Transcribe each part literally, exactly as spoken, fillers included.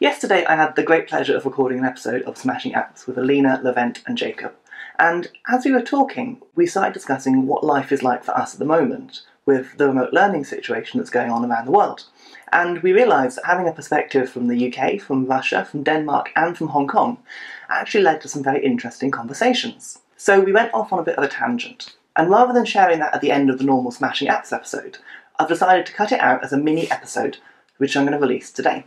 Yesterday I had the great pleasure of recording an episode of Smashing Apps with Alina, Levent and Jakob, and as we were talking we started discussing what life is like for us at the moment with the remote learning situation that's going on around the world. And we realised that having a perspective from the U K, from Russia, from Denmark and from Hong Kong actually led to some very interesting conversations. So we went off on a bit of a tangent, and rather than sharing that at the end of the normal Smashing Apps episode, I've decided to cut it out as a mini episode which I'm going to release today.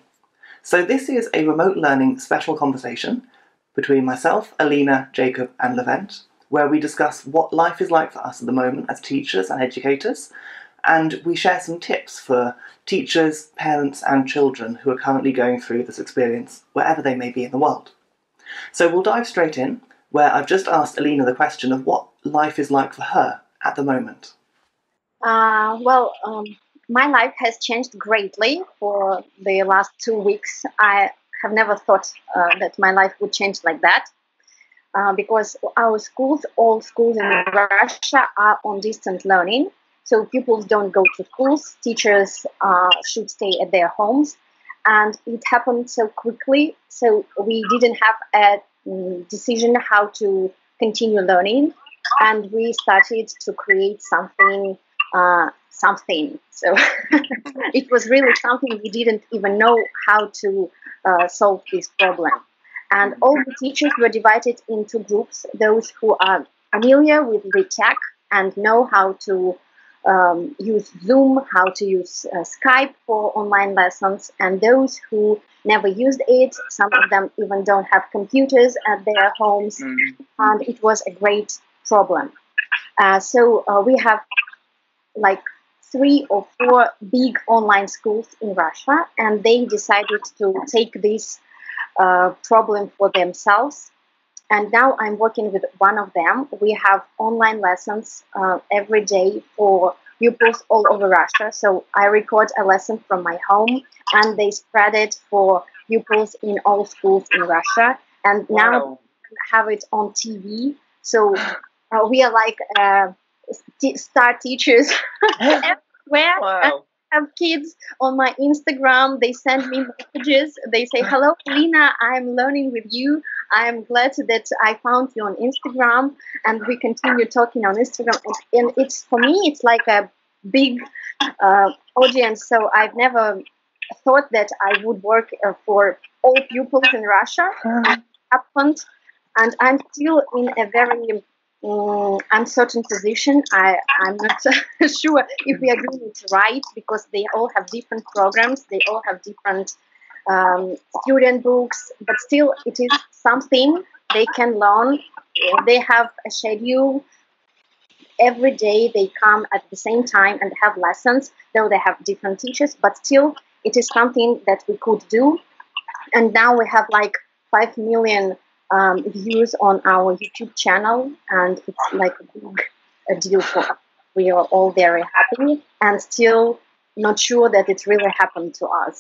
So this is a remote learning special conversation between myself, Alina, Jakob and Levent, where we discuss what life is like for us at the moment as teachers and educators, and we share some tips for teachers, parents and children who are currently going through this experience wherever they may be in the world. So we'll dive straight in, where I've just asked Alina the question of what life is like for her at the moment. Uh, well, um, my life has changed greatly for the last two weeks. I have never thought uh, that my life would change like that, uh, because our schools, all schools in Russia, are on distance learning. So pupils don't go to schools, teachers uh, should stay at their homes, and it happened so quickly, so we didn't have a decision how to continue learning, and we started to create something, uh, something. So it was really something. We didn't even know how to uh, solve this problem. And all the teachers were divided into groups, those who are familiar with the tech and know how to Um, use Zoom, how to use uh, Skype for online lessons, and those who never used it, some of them even don't have computers at their homes, mm-hmm. and it was a great problem. Uh, so uh, we have like three or four big online schools in Russia, and they decided to take this uh, problem for themselves. And now I'm working with one of them. We have online lessons uh, every day for pupils all over Russia. So I record a lesson from my home and they spread it for pupils in all schools in Russia. And now wow. we have it on T V. So uh, we are like uh, st- star teachers everywhere. Wow. I have kids on my Instagram. They send me messages. They say, hello, Alina, I'm learning with you. I'm glad that I found you on Instagram, and we continue talking on Instagram. And it's, for me, it's like a big uh, audience. So I've never thought that I would work uh, for all pupils in Russia. It happened, and I'm still in a very um, uncertain position. I, I'm not sure if we are doing it right, because they all have different programs. They all have different Um, student books, but still it is something they can learn. They have a schedule. Every day they come at the same time and have lessons, though they have different teachers, but still it is something that we could do. And now we have like five million um, views on our YouTube channel, and it's like a big a deal for us. We are all very happy and still not sure that it really happened to us.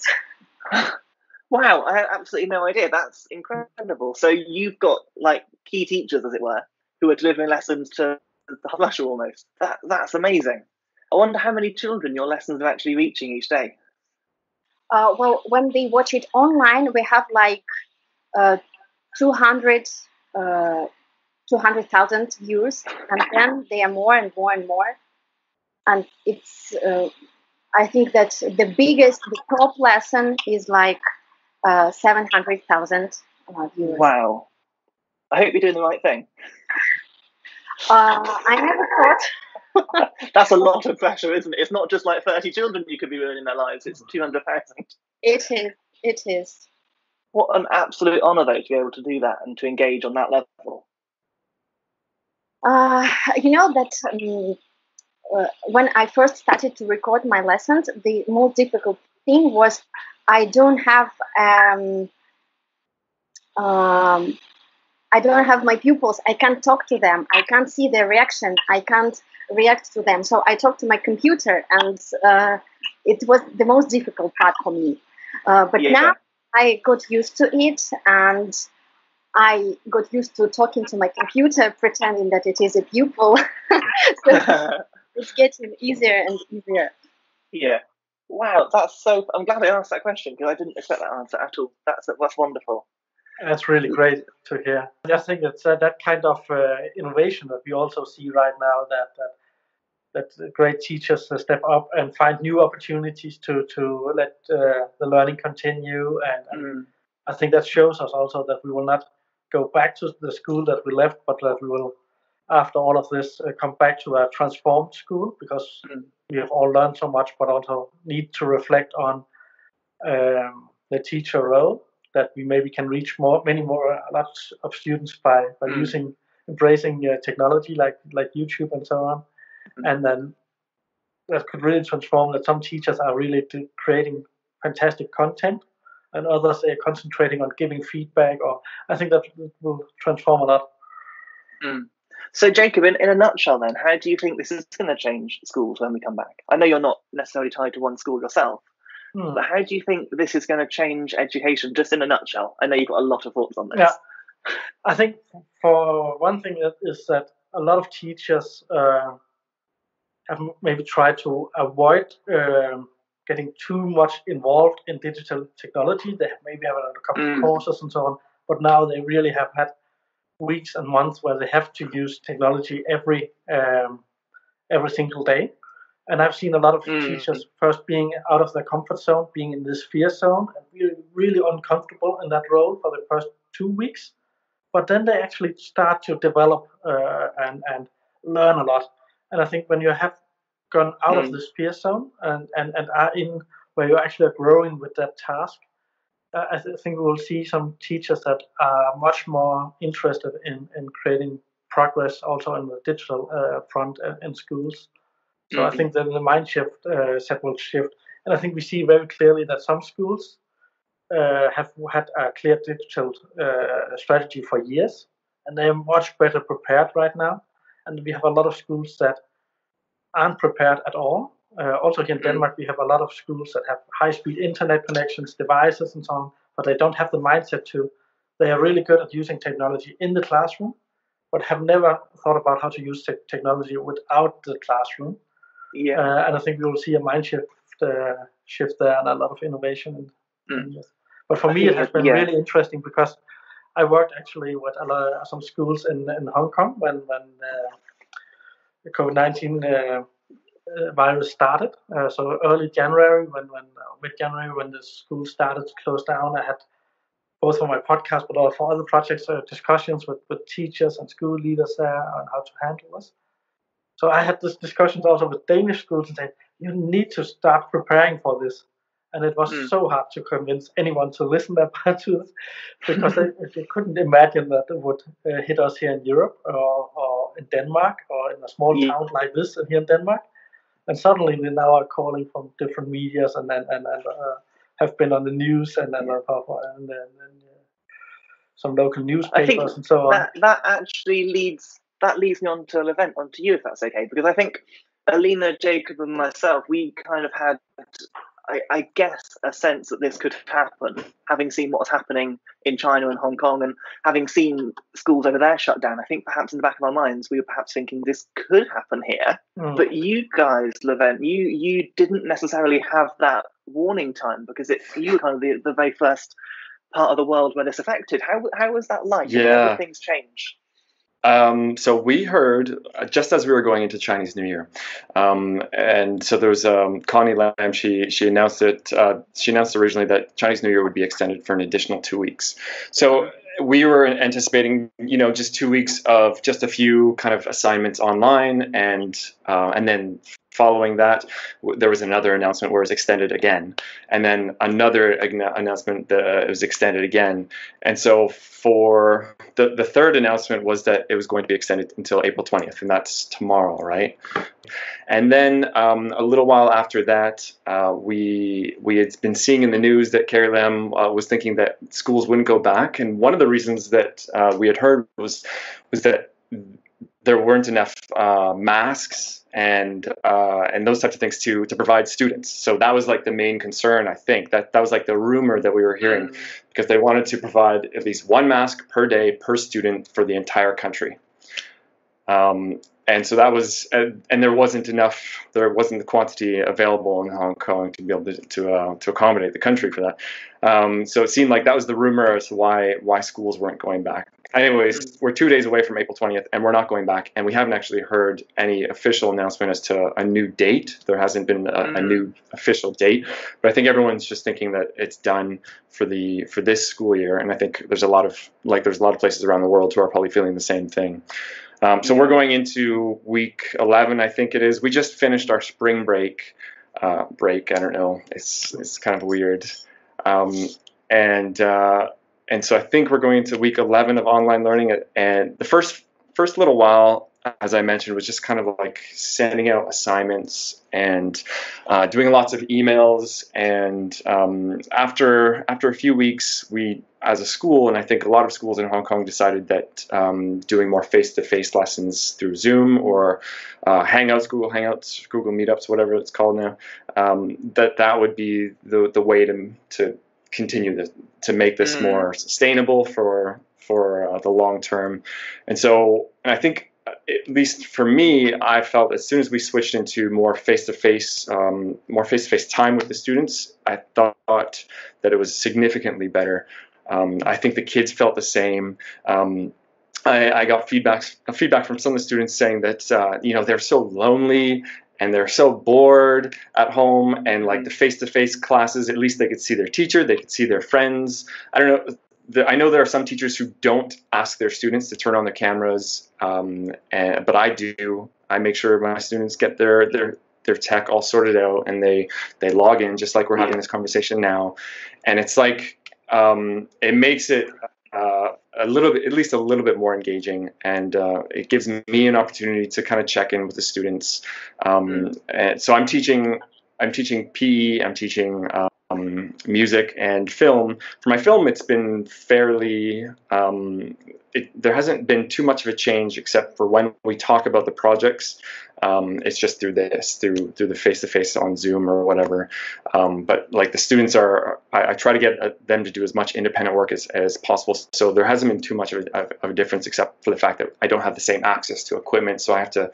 Wow, I had absolutely no idea. That's incredible. So you've got like key teachers, as it were, who are delivering lessons to Russia almost. That that's amazing. I wonder how many children your lessons are actually reaching each day. Uh, well, when they watch it online, we have like uh, two hundred thousand views, and then they are more and more and more, and it's. Uh, I think that the biggest, the top lesson is like uh, seven hundred thousand uh, viewers. Wow. I hope you're doing the right thing. Uh, I never thought. That's a lot of pressure, isn't it? It's not just like thirty children you could be ruining their lives. It's two hundred thousand. It is. It is. What an absolute honour, though, to be able to do that and to engage on that level. Uh, you know, that... Um, Uh, when I first started to record my lessons, the most difficult thing was I don't have um, um, I don't have my pupils. I can't talk to them. I can't see their reaction. I can't react to them. So I talked to my computer, and uh, it was the most difficult part for me. Uh, but yeah, now yeah. I got used to it, and I got used to talking to my computer, pretending that it is a pupil. So, it's getting easier and easier. Yeah. Wow, that's so. I'm glad I asked that question because I didn't expect that answer at all. That's that's wonderful. That's really great to hear. I think it's uh, that kind of uh, innovation that we also see right now, that that, that great teachers step up and find new opportunities to to let uh, the learning continue. And, and mm. I think that shows us also that we will not go back to the school that we left, but that we will, after all of this, uh, come back to a transformed school, because mm. we have all learned so much, but also need to reflect on um, the teacher role, that we maybe can reach more, many more, lots of students by, by mm. using, embracing uh, technology like, like YouTube and so on. Mm. And then that could really transform, that some teachers are really do, creating fantastic content and others are concentrating on giving feedback. Or I think that will transform a lot. Mm. So Jakob, in, in a nutshell then, how do you think this is going to change schools when we come back? I know you're not necessarily tied to one school yourself, Hmm. but how do you think this is going to change education, just in a nutshell? I know you've got a lot of thoughts on this. Yeah. I think for one thing is that a lot of teachers uh, have maybe tried to avoid um, getting too much involved in digital technology. They maybe have a couple mm. of courses and so on, but now they really have had weeks and months where they have to use technology every um, every single day. And I've seen a lot of mm. teachers first being out of their comfort zone, being in this fear zone, and really, really uncomfortable in that role for the first two weeks. But then they actually start to develop uh, and, and learn a lot. And I think when you have gone out mm. of this fear zone and, and, and are in where you actually are growing with that task, uh, I th- think we will see some teachers that are much more interested in, in creating progress also in the digital uh, front uh, in schools. So mm-hmm. I think that the mind shift uh, set will shift. And I think we see very clearly that some schools uh, have had a clear digital uh, strategy for years, and they are much better prepared right now. And we have a lot of schools that aren't prepared at all. Uh, also here in mm-hmm. Denmark, we have a lot of schools that have high-speed internet connections, devices and so on, but they don't have the mindset to. They are really good at using technology in the classroom, but have never thought about how to use te- technology without the classroom. Yeah, uh, and I think we will see a mind shift, uh, shift there, and a lot of innovation. Mm. But for I me, it has been yeah. really interesting, because I worked actually with a lot of, some schools in, in Hong Kong when when uh, the COVID nineteen uh, virus started. Uh, so early January, when when uh, mid January, when the school started to close down, I had both for my podcast, but also for other projects, uh, discussions with, with teachers and school leaders there on how to handle this. So I had this discussions also with Danish schools and saying, you need to start preparing for this. And it was mm. so hard to convince anyone to listen about to this, because they, they couldn't imagine that it would uh, hit us here in Europe or, or in Denmark or in a small yeah. town like this here in Denmark. And suddenly they now are calling from different medias and and, and, and uh, have been on the news and and, and, and, and uh, some local newspapers and so on. That, that actually leads... That leads me on to Levent, on to you, if that's okay, because I think Alina, Jakob, and myself, we kind of had, I, I guess, a sense that this could happen, having seen what was happening in China and Hong Kong, and having seen schools over there shut down. I think perhaps in the back of our minds, we were perhaps thinking this could happen here. Mm. But you guys, Levent, you you didn't necessarily have that warning time, because it, you were kind of the, the very first part of the world where this affected. How how was that like? Yeah. How did things change? Um, so we heard uh, just as we were going into Chinese New Year, um, and so there was um, Connie Lam. She she announced it. Uh, she announced originally that Chinese New Year would be extended for an additional two weeks. So we were anticipating, you know, just two weeks of just a few kind of assignments online, and uh, and then following that, w- there was another announcement where it was extended again, and then another agna- announcement that it was extended again. And so for the, the third announcement was that it was going to be extended until April twentieth, and that's tomorrow, right? And then um, a little while after that, uh, we we had been seeing in the news that Carrie Lam uh, was thinking that schools wouldn't go back. And one of the reasons that uh, we had heard was was that there weren't enough uh, masks and uh, and those types of things to to provide students. So that was like the main concern, I think. That that was like the rumor that we were hearing, because they wanted to provide at least one mask per day per student for the entire country. Um, And so that was, and, and there wasn't enough, there wasn't the quantity available in Hong Kong to be able to to, uh, to accommodate the country for that. Um, so it seemed like that was the rumor as to why, why schools weren't going back. Anyways, we're two days away from April twentieth, and we're not going back, and we haven't actually heard any official announcement as to a new date. There hasn't been a, a new official date, but I think everyone's just thinking that it's done for the for this school year, and I think there's a lot of, like, there's a lot of places around the world who are probably feeling the same thing. Um, so we're going into week eleven, I think it is. We just finished our spring break. Uh, break, I don't know. It's it's kind of weird. Um, and uh, and so I think we're going into week eleven of online learning. And the first first little while, as I mentioned, was just kind of like sending out assignments and uh, doing lots of emails. And um, after after a few weeks, we, as a school, and I think a lot of schools in Hong Kong, decided that um, doing more face-to-face lessons through Zoom or uh, Hangouts, Google Hangouts, Google Meetups, whatever it's called now, um, that that would be the the way to to continue to to make this mm. more sustainable for for uh, the long term. And so, and I think, at least for me, I felt as soon as we switched into more face-to-face, um, more face-to-face time with the students, I thought that it was significantly better. Um, I think the kids felt the same. Um, I, I got feedback, feedback from some of the students saying that uh, you know, they're so lonely and they're so bored at home, and like the face-to-face classes, at least they could see their teacher, they could see their friends. I don't know. I know there are some teachers who don't ask their students to turn on their cameras, um, and, but I do. I make sure my students get their their their tech all sorted out, and they they log in just like we're having this conversation now. And it's like um, it makes it uh, a little bit, at least a little bit more engaging, and uh, it gives me an opportunity to kind of check in with the students. Um, mm-hmm. And so I'm teaching. I'm teaching P E. I'm teaching. Um, Um, music and film. For my film, it's been fairly, um, it, there hasn't been too much of a change except for when we talk about the projects. Um, it's just through this, through through the face-to-face on Zoom or whatever. Um, but like the students are, I, I try to get them to do as much independent work as, as possible. So there hasn't been too much of a, of a difference, except for the fact that I don't have the same access to equipment. So I have to,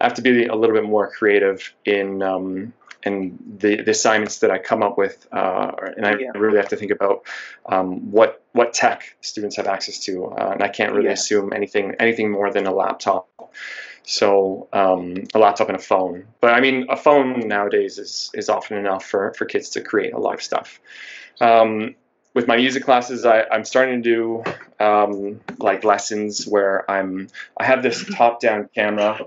I have to be a little bit more creative in, um, and the, the assignments that I come up with, uh, and I yeah. really have to think about um, what what tech students have access to, uh, and I can't really yeah. assume anything anything more than a laptop. So um, a laptop and a phone, but I mean a phone nowadays is is often enough for for kids to create a lot of stuff. Um, With my music classes, I, I'm starting to do um, like lessons where I'm I have this top-down camera.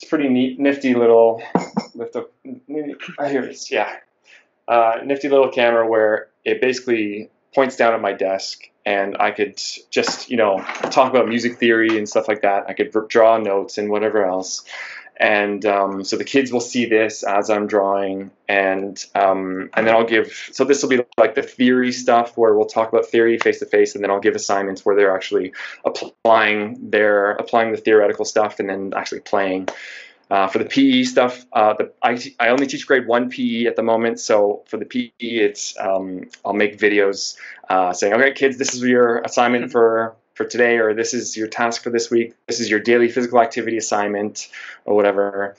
It's pretty neat, nifty little, lift up, oh, here it is, yeah. Uh, nifty little camera where it basically points down at my desk, and I could just, you know, talk about music theory and stuff like that. I could draw notes and whatever else. And um, so the kids will see this as I'm drawing, and um, and then I'll give, so this will be like the theory stuff where we'll talk about theory face to face, and then I'll give assignments where they're actually applying their, applying the theoretical stuff and then actually playing. Uh, for the P E stuff, uh, the, I, I only teach grade one P E at the moment, so for the P E, it's um, I'll make videos uh, saying, okay, kids, this is your assignment for for today, or this is your task for this week, this is your daily physical activity assignment, or whatever.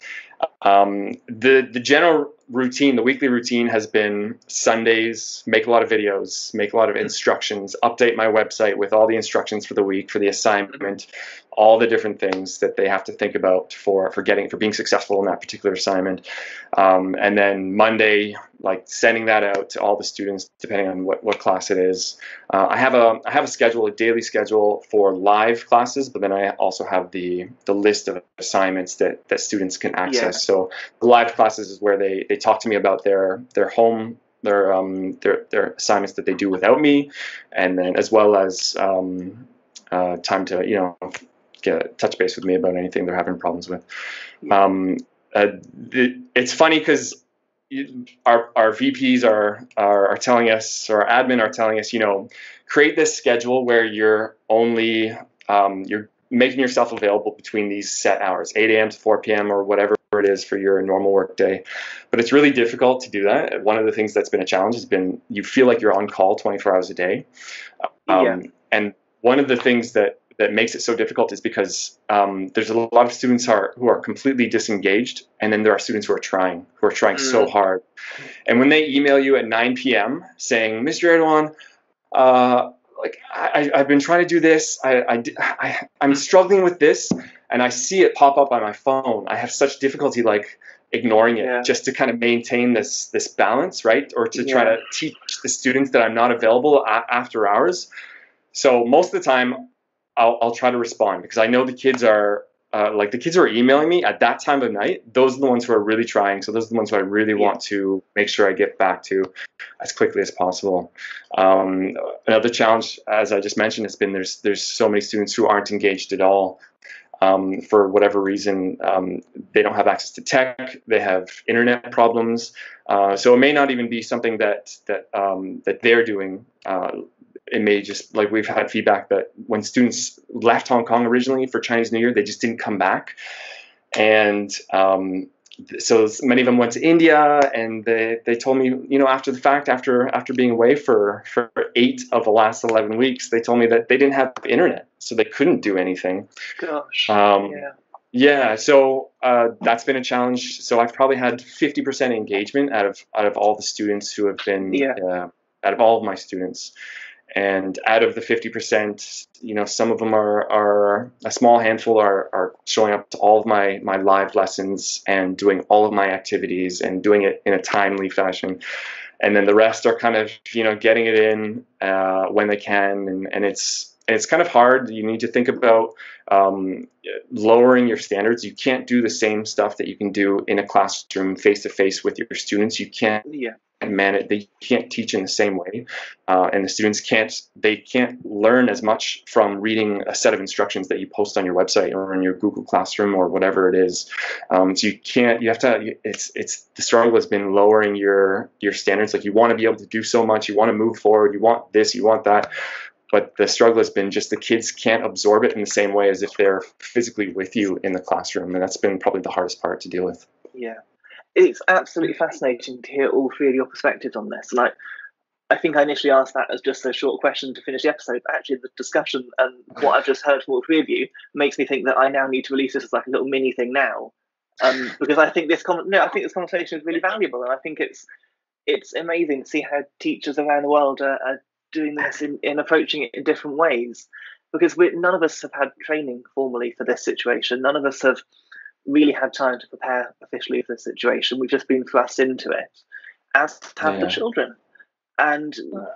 Um, the, the general routine, the weekly routine has been Sundays, make a lot of videos, make a lot of instructions, update my website with all the instructions for the week, for the assignment, all the different things that they have to think about for, for getting, for being successful in that particular assignment. Um, and then Monday, like sending that out to all the students, depending on what, what class it is. Uh, I have a, I have a schedule, a daily schedule for live classes, but then I also have the, the list of assignments that, that students can access. Yeah. So the live classes is where they, they talk to me about their their home, their um their their assignments that they do without me, and then as well as um uh time to, you know, get touch base with me about anything they're having problems with. Um uh, it, it's funny because our our V Ps are, are are telling us, or our admin are telling us, you know, create this schedule where you're only um you're making yourself available between these set hours, eight A M to four P M or whatever it is for your normal work day. But it's really difficult to do that. One of the things that's been a challenge has been you feel like you're on call twenty-four hours a day. Um, yeah. And one of the things that that makes it so difficult is because um, there's a lot of students are, who are completely disengaged, and then there are students who are trying, who are trying mm. so hard. And when they email you at nine p m saying, Mister Erdogan, uh, like I, I've been trying to do this, I, I, I, I'm struggling with this, and I see it pop up on my phone, I have such difficulty like ignoring it yeah. just to kind of maintain this this balance, right? Or to yeah. try to teach the students that I'm not available a- after hours. So most of the time, I'll, I'll try to respond because I know the kids are uh, like the kids who are emailing me at that time of night. Those are the ones who are really trying. So those are the ones who I really yeah. want to make sure I get back to as quickly as possible. Um, another challenge, as I just mentioned, has been there's there's so many students who aren't engaged at all um, for whatever reason. Um, they don't have access to tech. They have internet problems. Uh, so it may not even be something that that um, that they're doing. Uh, It may just, like we've had feedback that when students left Hong Kong originally for Chinese New Year, they just didn't come back. And um, so many of them went to India, and they, they told me, you know, after the fact, after after being away for, for eight of the last eleven weeks, they told me that they didn't have internet, so they couldn't do anything. Gosh, um, yeah. Yeah, so uh, that's been a challenge. So I've probably had fifty percent engagement out of, out of all the students who have been, yeah. uh, out of all of my students. And out of the fifty percent, you know, some of them are, are a small handful are, are showing up to all of my, my live lessons and doing all of my activities and doing it in a timely fashion. And then the rest are kind of, you know, getting it in uh, when they can. And, and it's and it's kind of hard. You need to think about um, lowering your standards. You can't do the same stuff that you can do in a classroom face-to-face with your students. You can't. Yeah. And man, it, they can't teach in the same way, uh, and the students can't. They can't learn as much from reading a set of instructions that you post on your website or in your Google Classroom or whatever it is. Um, so you can't. You have to. It's. It's the struggle has been lowering your your standards. Like you want to be able to do so much. You want to move forward. You want this. You want that. But the struggle has been just the kids can't absorb it in the same way as if they're physically with you in the classroom, and that's been probably the hardest part to deal with. Yeah. It's absolutely fascinating to hear all three of your perspectives on this. Like, I think I initially asked that as just a short question to finish the episode. But actually, the discussion and what I've just heard from all three of you makes me think that I now need to release this as like a little mini thing now, um, because I think this con- no, I think this conversation is really valuable, and I think it's it's amazing to see how teachers around the world are, are doing this in, in approaching it in different ways. Because we none of us have had training formally for this situation. None of us have. Really had time to prepare officially for the situation. We've just been thrust into it, as have yeah. the children. And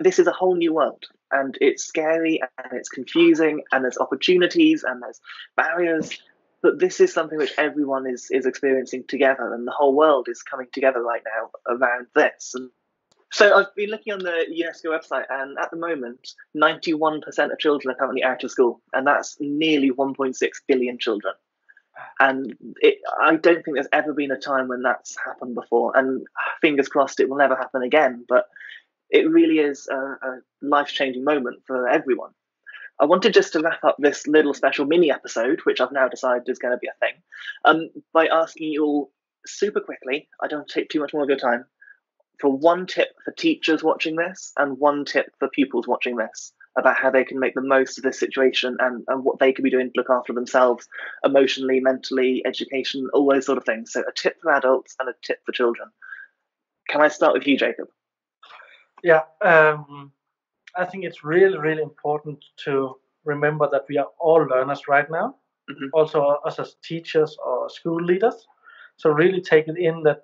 this is a whole new world, and it's scary, and it's confusing, and there's opportunities, and there's barriers. But this is something which everyone is is experiencing together, and the whole world is coming together right now around this. And so I've been looking on the UNESCO website, and at the moment, ninety-one percent of children are currently out of school, and that's nearly one point six billion children. And it, I don't think there's ever been a time when that's happened before. And fingers crossed it will never happen again. But it really is a, a life-changing moment for everyone. I wanted just to wrap up this little special mini-episode, which I've now decided is going to be a thing, um, by asking you all super quickly, I don't take too much more of your time, for one tip for teachers watching this and one tip for pupils watching this. About how they can make the most of this situation and, and what they can be doing to look after themselves emotionally, mentally, education, all those sort of things. So a tip for adults and a tip for children. Can I start with you, Jakob? Yeah, um, I think it's really, really important to remember that we are all learners right now, mm-hmm. also us as teachers or school leaders. So really take it in that,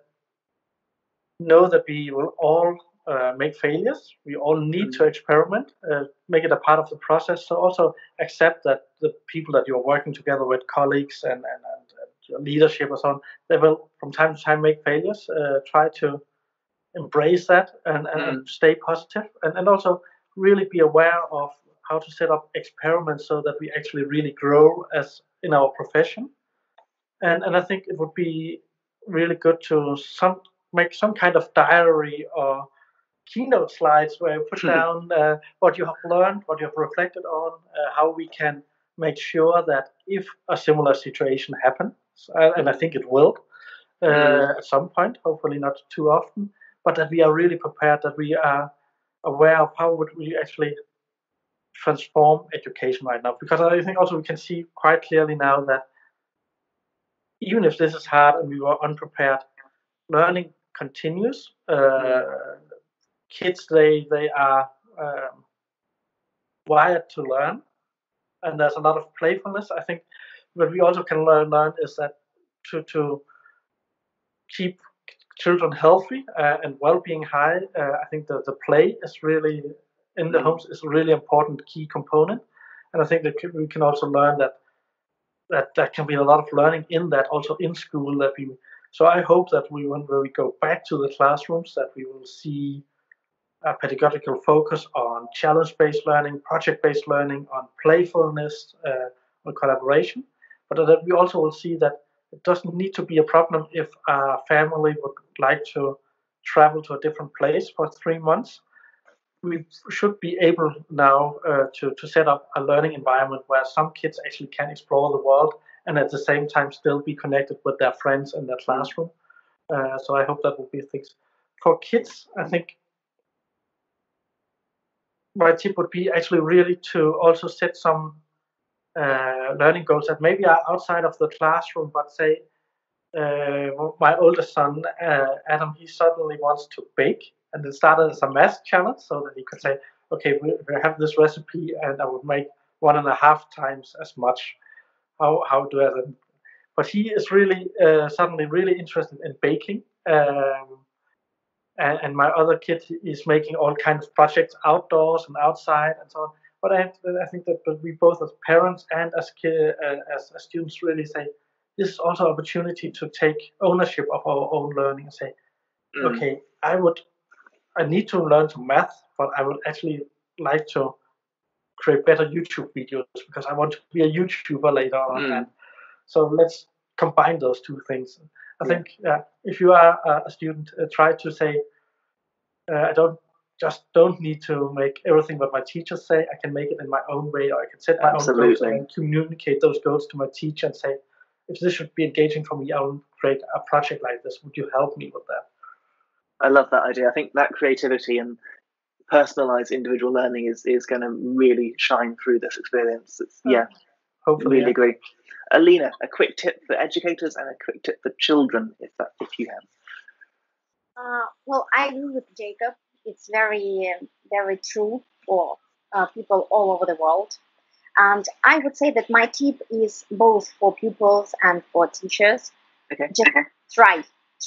know that we will all Uh, make failures. We all need mm. to experiment, uh, make it a part of the process. So also accept that the people that you're working together with, colleagues and, and, and, and your leadership or so on, they will from time to time make failures. Uh, try to embrace that and, and, mm. and stay positive. And, and also really be aware of how to set up experiments so that we actually really grow as in our profession. And, and I think it would be really good to some make some kind of diary or keynote slides where you put down uh, what you have learned, what you have reflected on, uh, how we can make sure that if a similar situation happens, uh, and I think it will uh, mm. at some point, hopefully not too often, but that we are really prepared, that we are aware of how would we actually transform education right now, because I think also we can see quite clearly now that even if this is hard and we were unprepared, learning continues. Uh, kids, they they are um, wired to learn, and there's a lot of playfulness. I think what we also can learn, learn is that to to keep children healthy uh, and well-being high, uh, I think the, the play is really in the homes is a really important key component. And I think that we can also learn that that there can be a lot of learning in that also in school. That we so I hope that we when we go back to the classrooms that we will see a pedagogical focus on challenge-based learning, project-based learning, on playfulness, uh, on collaboration, but that we also will see that it doesn't need to be a problem if a family would like to travel to a different place for three months. We should be able now uh, to, to set up a learning environment where some kids actually can explore the world and at the same time still be connected with their friends in their classroom. Uh, so I hope that will be things. For kids, I think my tip would be actually really to also set some Uh, learning goals that maybe are outside of the classroom, but say uh, my oldest son uh, Adam, he suddenly wants to bake, and it started as a math challenge, so that he could say, okay, we have this recipe and I would make one and a half times as much. How how do I then? But he is really uh, suddenly really interested in baking, um, and, and my other kid is making all kinds of projects outdoors and outside and so on. But I, I think that we both as parents and as, ki- uh, as as students really say, this is also an opportunity to take ownership of our own learning and say, mm. okay, I would, I need to learn to math, but I would actually like to create better YouTube videos because I want to be a YouTuber later on. Mm. And so let's combine those two things. I mm. think uh, if you are a student, uh, try to say, uh, I don't, just don't need to make everything what my teachers say. I can make it in my own way, or I can set my Absolutely. Own goals and communicate those goals to my teacher and say, if this should be engaging for me, I will create a project like this. Would you help me with that? I love that idea. I think that creativity and personalized individual learning is, is going to really shine through this experience. It's, yeah, um, hopefully. I really yeah. agree. Alina, a quick tip for educators and a quick tip for children, if that if you have. Uh, well, I agree with Jakob. It's very, very true for uh, people all over the world. And I would say that my tip is both for pupils and for teachers. Okay. Just try.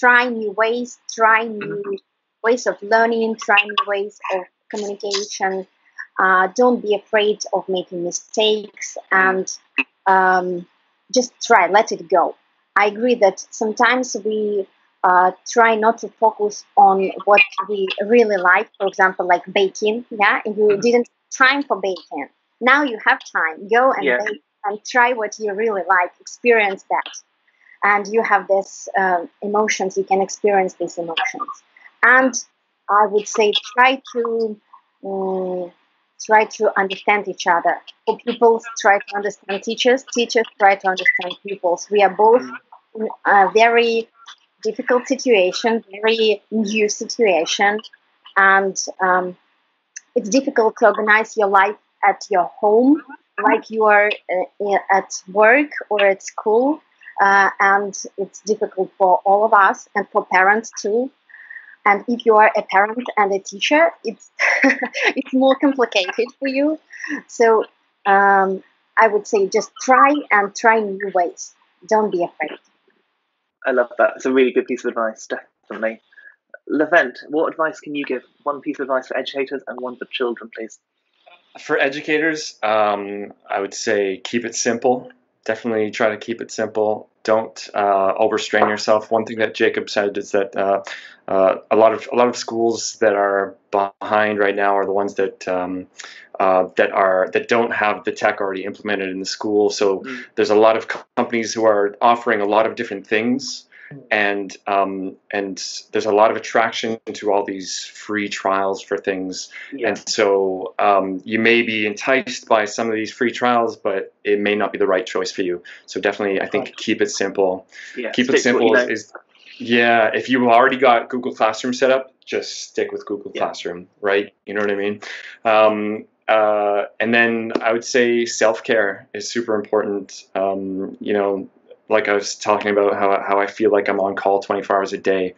Try new ways, try new ways of learning, try new ways of communication. Uh, don't be afraid of making mistakes and um, just try, let it go. I agree that sometimes we... Uh, try not to focus on what we really like, for example, like baking. Yeah, if you didn't have time for baking, now you have time. Go and yeah. bake and try what you really like. Experience that, and you have these uh, emotions. You can experience these emotions. And I would say try to um, try to understand each other. So pupils try to understand teachers. Teachers try to understand pupils. We are both in a very difficult situation, very new situation, and um, it's difficult to organize your life at your home, like you are uh, at work or at school, uh, and it's difficult for all of us and for parents too. And if you are a parent and a teacher, it's it's more complicated for you. So um, I would say just try and try new ways. Don't be afraid. I love that. It's a really good piece of advice, definitely. Levent, what advice can you give? One piece of advice for educators and one for children, please. For educators, um, I would say keep it simple. Definitely try to keep it simple. Don't uh, overstrain yourself. One thing that Jakob said is that uh, uh, a lot of a lot of schools that are behind right now are the ones that um, uh, that are that don't have the tech already implemented in the school. So mm. there's a lot of companies who are offering a lot of different things, and um, and there's a lot of attraction to all these free trials for things. Yeah. And so um, you may be enticed by some of these free trials, but it may not be the right choice for you. So definitely, I think keep it simple. Yeah, keep it simple. Is, is yeah. If you've already got Google Classroom set up, just stick with Google yeah. Classroom, right? You know what I mean? Um, Uh, and then I would say self-care is super important. Um, you know, like I was talking about how, how I feel like I'm on call twenty-four hours a day.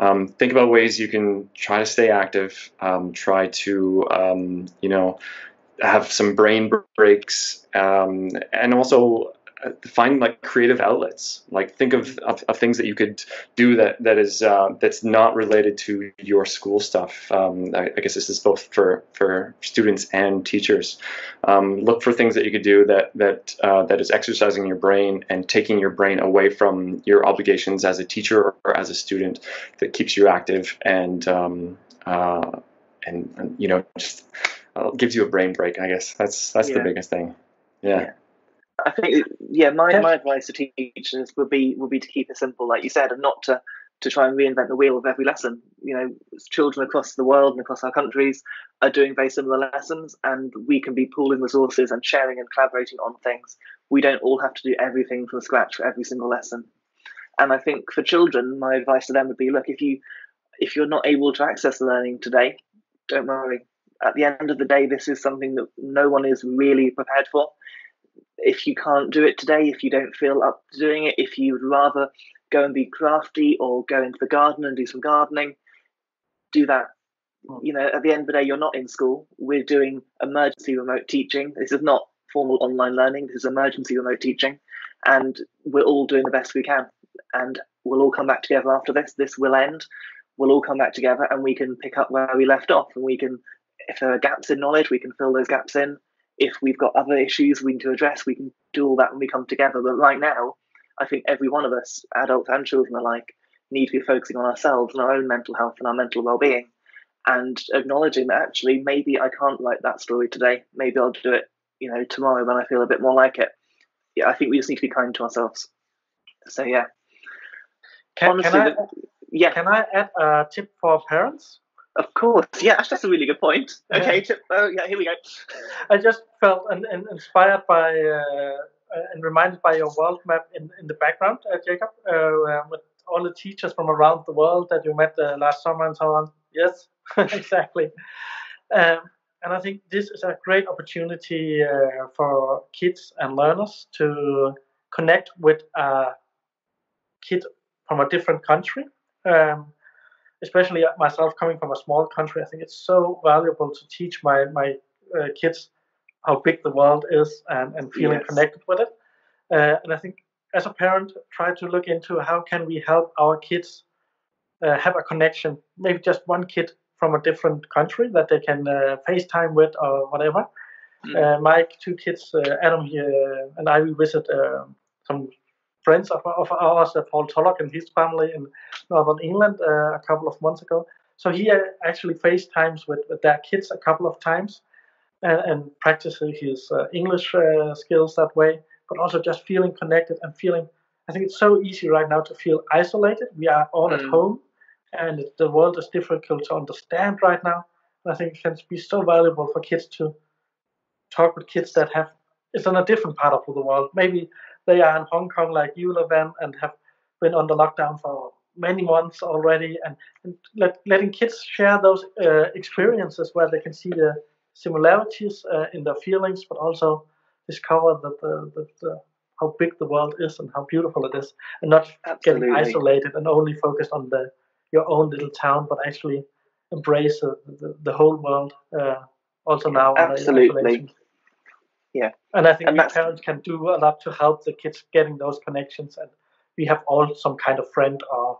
Um, think about ways you can try to stay active, um, try to, um, you know, have some brain breaks, um, and also find like creative outlets. Like think of, of, of things that you could do that, that is, uh, that's not related to your school stuff. Um, I, I guess this is both for, for students and teachers. Um, look for things that you could do that, that, uh, that is exercising your brain and taking your brain away from your obligations as a teacher or as a student, that keeps you active and, um, uh, and, and, you know, just uh, gives you a brain break, I guess. That's, that's yeah. the biggest thing. Yeah. yeah. I think, yeah, my, my advice to teachers would be would be to keep it simple, like you said, and not to, to try and reinvent the wheel of every lesson. You know, children across the world and across our countries are doing very similar lessons, and we can be pooling resources and sharing and collaborating on things. We don't all have to do everything from scratch for every single lesson. And I think for children, my advice to them would be, look, if, you, if you're not able to access learning today, don't worry. At the end of the day, this is something that no one is really prepared for. If you can't do it today, if you don't feel up to doing it, if you'd rather go and be crafty or go into the garden and do some gardening, do that. You know, at the end of the day, you're not in school. We're doing emergency remote teaching. This is not formal online learning. This is emergency remote teaching. And we're all doing the best we can. And we'll all come back together after this. This will end. We'll all come back together and we can pick up where we left off. And we can, if there are gaps in knowledge, we can fill those gaps in. If we've got other issues we need to address, we can do all that when we come together. But right now, I think every one of us, adults and children alike, need to be focusing on ourselves and our own mental health and our mental well-being, and acknowledging that actually maybe I can't write that story today. Maybe I'll do it, you know, tomorrow when I feel a bit more like it. Yeah, I think we just need to be kind to ourselves. So yeah. Can, Honestly, can I, the, yeah. Can I add a tip for parents? Of course, yeah, actually, that's a really good point. Okay, yeah. Tip, oh, yeah, here we go. I just felt an, an inspired by uh, and reminded by your world map in, in the background, uh, Jakob, uh, with all the teachers from around the world that you met uh, last summer and so on. Yes, exactly. Um, and I think this is a great opportunity uh, for kids and learners to connect with a kid from a different country. Um, Especially myself coming from a small country, I think it's so valuable to teach my my uh, kids how big the world is and, and feeling yes. connected with it. Uh, and I think as a parent, try to look into how can we help our kids uh, have a connection, maybe just one kid from a different country that they can uh, FaceTime with or whatever. Mm. Uh, my two kids, uh, Adam here and I, we visit uh, some friends of, of ours, uh, Paul Tolock and his family in Northern England uh, a couple of months ago. So he uh, actually FaceTimes with, with their kids a couple of times and, and practices his uh, English uh, skills that way, but also just feeling connected and feeling, I think it's so easy right now to feel isolated. We are all mm. at home and the world is difficult to understand right now. And I think it can be so valuable for kids to talk with kids that have, it's on a different part of the world. Maybe they are in Hong Kong like you, Levent, and have been under lockdown for many months already. And, and let, letting kids share those uh, experiences where they can see the similarities uh, in their feelings, but also discover that, uh, that uh, how big the world is and how beautiful it is, and not Absolutely. Getting isolated and only focused on the your own little town, but actually embrace uh, the, the whole world uh, also now. Absolutely. Yeah, and I think and we parents can do a lot to help the kids getting those connections, and we have all some kind of friend or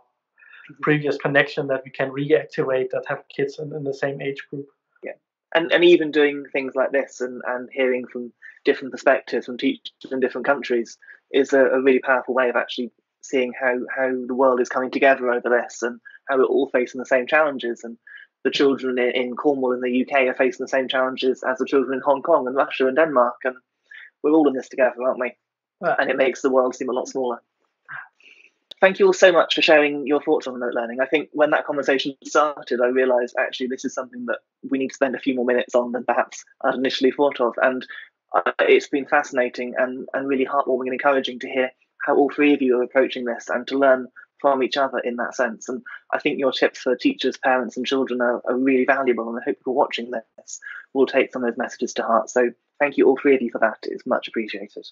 previous connection that we can reactivate that have kids in, in the same age group. Yeah, and and even doing things like this and, and hearing from different perspectives from teachers in different countries is a, a really powerful way of actually seeing how, how the world is coming together over this and how we're all facing the same challenges. And the children in Cornwall in the U K are facing the same challenges as the children in Hong Kong and Russia and Denmark. And we're all in this together, aren't we? Right. And it makes the world seem a lot smaller. Thank you all so much for sharing your thoughts on remote learning. I think when that conversation started, I realised actually this is something that we need to spend a few more minutes on than perhaps I'd initially thought of. And it's been fascinating and, and really heartwarming and encouraging to hear how all three of you are approaching this and to learn from each other in that sense. And I think your tips for teachers, parents and children are, are really valuable, and I hope people watching this will take some of those messages to heart. So thank you all three of you for that. It's much appreciated.